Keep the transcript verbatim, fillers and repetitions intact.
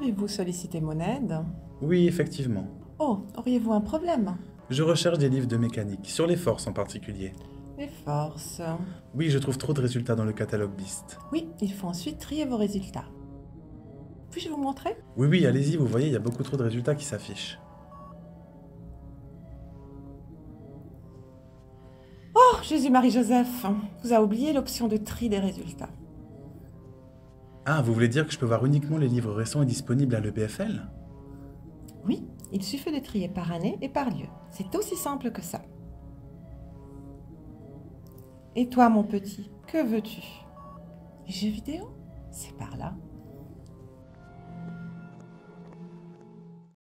Avez-vous sollicité mon aide? Oui, effectivement. Oh, auriez-vous un problème? Je recherche des livres de mécanique, sur les forces en particulier. Les forces? Oui, je trouve trop de résultats dans le catalogue BEAST. Oui, il faut ensuite trier vos résultats. Puis-je vous montrer? Oui, oui, allez-y, vous voyez, il y a beaucoup trop de résultats qui s'affichent. Oh, Jésus-Marie-Joseph, vous a oublié l'option de tri des résultats. Ah, vous voulez dire que je peux voir uniquement les livres récents et disponibles à l'E B F L? Oui, il suffit de trier par année et par lieu. C'est aussi simple que ça. Et toi, mon petit, que veux-tu? Les jeux vidéo? C'est par là.